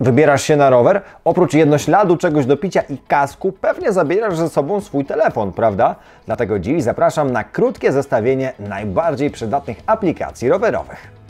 wybierasz się na rower, oprócz jednośladu, czegoś do picia i kasku, pewnie zabierasz ze sobą swój telefon, prawda? Dlatego dziś zapraszam na krótkie zestawienie najbardziej przydatnych aplikacji rowerowych.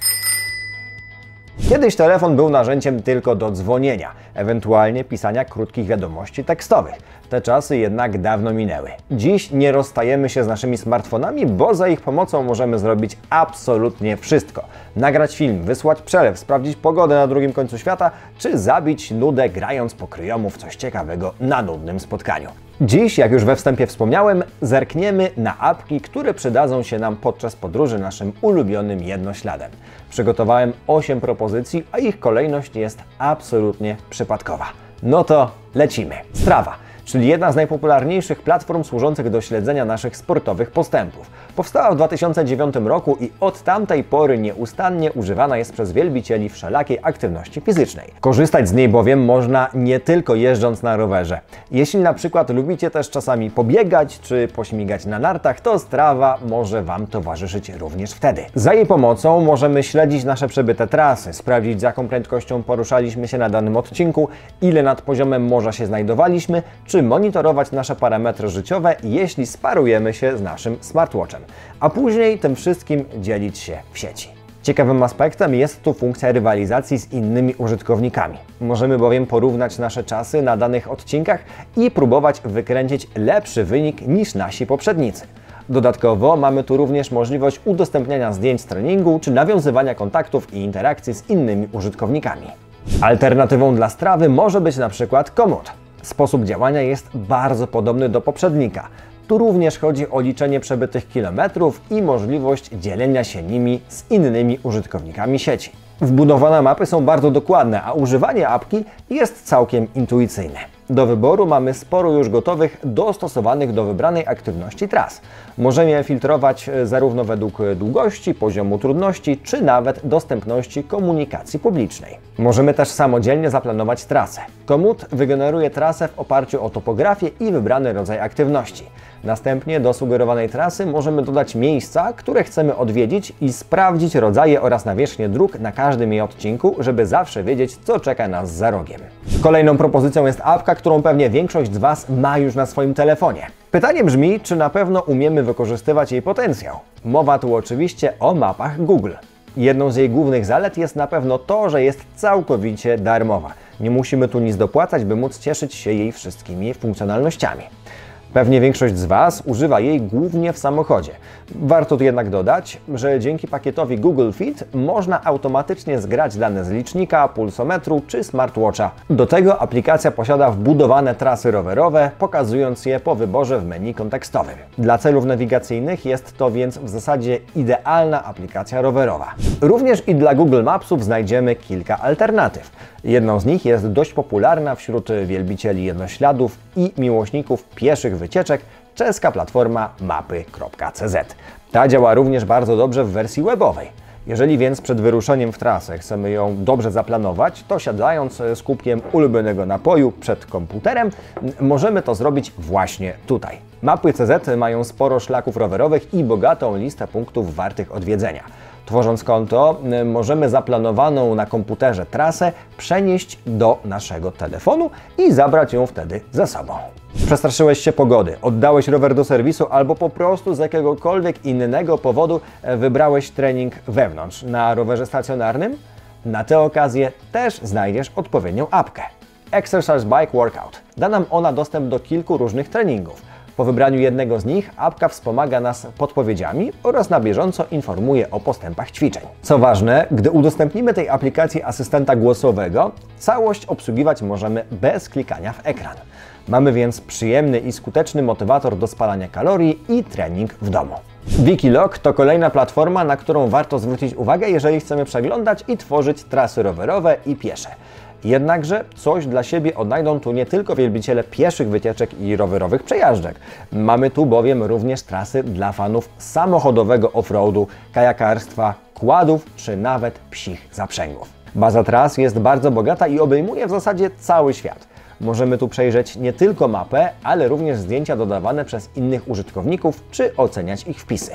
Kiedyś telefon był narzędziem tylko do dzwonienia, ewentualnie pisania krótkich wiadomości tekstowych. Te czasy jednak dawno minęły. Dziś nie rozstajemy się z naszymi smartfonami, bo za ich pomocą możemy zrobić absolutnie wszystko. Nagrać film, wysłać przelew, sprawdzić pogodę na drugim końcu świata, czy zabić nudę grając po kryjomu w coś ciekawego na nudnym spotkaniu. Dziś, jak już we wstępie wspomniałem, zerkniemy na apki, które przydadzą się nam podczas podróży naszym ulubionym jednośladem. Przygotowałem 8 propozycji, a ich kolejność jest absolutnie przypadkowa. No to lecimy. Strava, czyli jedna z najpopularniejszych platform służących do śledzenia naszych sportowych postępów. Powstała w 2009 roku i od tamtej pory nieustannie używana jest przez wielbicieli wszelakiej aktywności fizycznej. Korzystać z niej bowiem można nie tylko jeżdżąc na rowerze. Jeśli na przykład lubicie też czasami pobiegać czy pośmigać na nartach, to Strava może Wam towarzyszyć również wtedy. Za jej pomocą możemy śledzić nasze przebyte trasy, sprawdzić z jaką prędkością poruszaliśmy się na danym odcinku, ile nad poziomem morza się znajdowaliśmy, czy monitorować nasze parametry życiowe, jeśli sparujemy się z naszym smartwatchem, a później tym wszystkim dzielić się w sieci. Ciekawym aspektem jest tu funkcja rywalizacji z innymi użytkownikami. Możemy bowiem porównać nasze czasy na danych odcinkach i próbować wykręcić lepszy wynik niż nasi poprzednicy. Dodatkowo mamy tu również możliwość udostępniania zdjęć z treningu czy nawiązywania kontaktów i interakcji z innymi użytkownikami. Alternatywą dla Strawy może być na przykład Komoot. Sposób działania jest bardzo podobny do poprzednika. Tu również chodzi o liczenie przebytych kilometrów i możliwość dzielenia się nimi z innymi użytkownikami sieci. Wbudowane mapy są bardzo dokładne, a używanie apki jest całkiem intuicyjne. Do wyboru mamy sporo już gotowych, dostosowanych do wybranej aktywności tras. Możemy filtrować zarówno według długości, poziomu trudności, czy nawet dostępności komunikacji publicznej. Możemy też samodzielnie zaplanować trasę. Komoot wygeneruje trasę w oparciu o topografię i wybrany rodzaj aktywności. Następnie do sugerowanej trasy możemy dodać miejsca, które chcemy odwiedzić i sprawdzić rodzaje oraz nawierzchnię dróg na każdym jej odcinku, żeby zawsze wiedzieć, co czeka nas za rogiem. Kolejną propozycją jest apka, którą pewnie większość z Was ma już na swoim telefonie. Pytanie brzmi, czy na pewno umiemy wykorzystywać jej potencjał? Mowa tu oczywiście o mapach Google. Jedną z jej głównych zalet jest na pewno to, że jest całkowicie darmowa. Nie musimy tu nic dopłacać, by móc cieszyć się jej wszystkimi funkcjonalnościami. Pewnie większość z Was używa jej głównie w samochodzie. Warto tu jednak dodać, że dzięki pakietowi Google Fit można automatycznie zgrać dane z licznika, pulsometru czy smartwatcha. Do tego aplikacja posiada wbudowane trasy rowerowe, pokazując je po wyborze w menu kontekstowym. Dla celów nawigacyjnych jest to więc w zasadzie idealna aplikacja rowerowa. Również i dla Google Mapsów znajdziemy kilka alternatyw. Jedną z nich jest dość popularna wśród wielbicieli jednośladów i miłośników pieszych wycieczek, czeska platforma mapy.cz. Ta działa również bardzo dobrze w wersji webowej. Jeżeli więc przed wyruszeniem w trasę chcemy ją dobrze zaplanować, to siadając z kubkiem ulubionego napoju przed komputerem, możemy to zrobić właśnie tutaj. Mapy.cz mają sporo szlaków rowerowych i bogatą listę punktów wartych odwiedzenia. Tworząc konto, możemy zaplanowaną na komputerze trasę przenieść do naszego telefonu i zabrać ją wtedy ze sobą. Przestraszyłeś się pogody, oddałeś rower do serwisu albo po prostu z jakiegokolwiek innego powodu wybrałeś trening wewnątrz na rowerze stacjonarnym? Na tę okazję też znajdziesz odpowiednią apkę. Exercise Bike Workout. Da nam ona dostęp do kilku różnych treningów. Po wybraniu jednego z nich apka wspomaga nas podpowiedziami oraz na bieżąco informuje o postępach ćwiczeń. Co ważne, gdy udostępnimy tej aplikacji asystenta głosowego, całość obsługiwać możemy bez klikania w ekran. Mamy więc przyjemny i skuteczny motywator do spalania kalorii i trening w domu. Wikiloc to kolejna platforma, na którą warto zwrócić uwagę, jeżeli chcemy przeglądać i tworzyć trasy rowerowe i piesze. Jednakże coś dla siebie odnajdą tu nie tylko wielbiciele pieszych wycieczek i rowerowych przejażdżek. Mamy tu bowiem również trasy dla fanów samochodowego off-roadu, kajakarstwa, quadów czy nawet psich zaprzęgów. Baza tras jest bardzo bogata i obejmuje w zasadzie cały świat. Możemy tu przejrzeć nie tylko mapę, ale również zdjęcia dodawane przez innych użytkowników czy oceniać ich wpisy.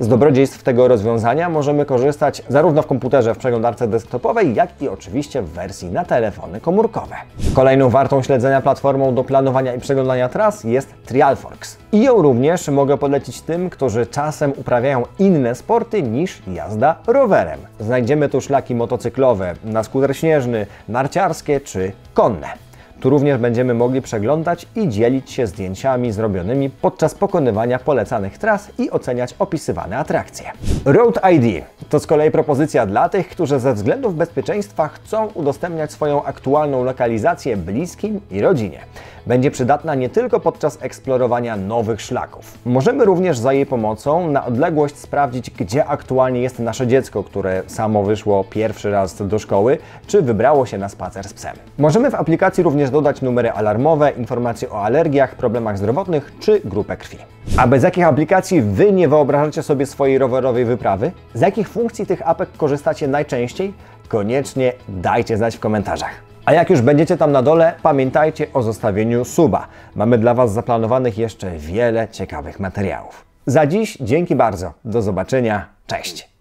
Z dobrodziejstw tego rozwiązania możemy korzystać zarówno w komputerze, w przeglądarce desktopowej, jak i oczywiście w wersji na telefony komórkowe. Kolejną wartą śledzenia platformą do planowania i przeglądania tras jest Trailforks. I ją również mogę polecić tym, którzy czasem uprawiają inne sporty niż jazda rowerem. Znajdziemy tu szlaki motocyklowe, na skuter śnieżny, narciarskie czy konne. Tu również będziemy mogli przeglądać i dzielić się zdjęciami zrobionymi podczas pokonywania polecanych tras i oceniać opisywane atrakcje. Road ID to z kolei propozycja dla tych, którzy ze względów bezpieczeństwa chcą udostępniać swoją aktualną lokalizację bliskim i rodzinie. Będzie przydatna nie tylko podczas eksplorowania nowych szlaków. Możemy również za jej pomocą na odległość sprawdzić, gdzie aktualnie jest nasze dziecko, które samo wyszło pierwszy raz do szkoły, czy wybrało się na spacer z psem. Możemy w aplikacji również dodać numery alarmowe, informacje o alergiach, problemach zdrowotnych czy grupę krwi. A bez jakich aplikacji Wy nie wyobrażacie sobie swojej rowerowej wyprawy? Z jakich funkcji tych apek korzystacie najczęściej? Koniecznie dajcie znać w komentarzach. A jak już będziecie tam na dole, pamiętajcie o zostawieniu suba. Mamy dla Was zaplanowanych jeszcze wiele ciekawych materiałów. Za dziś dzięki bardzo. Do zobaczenia. Cześć!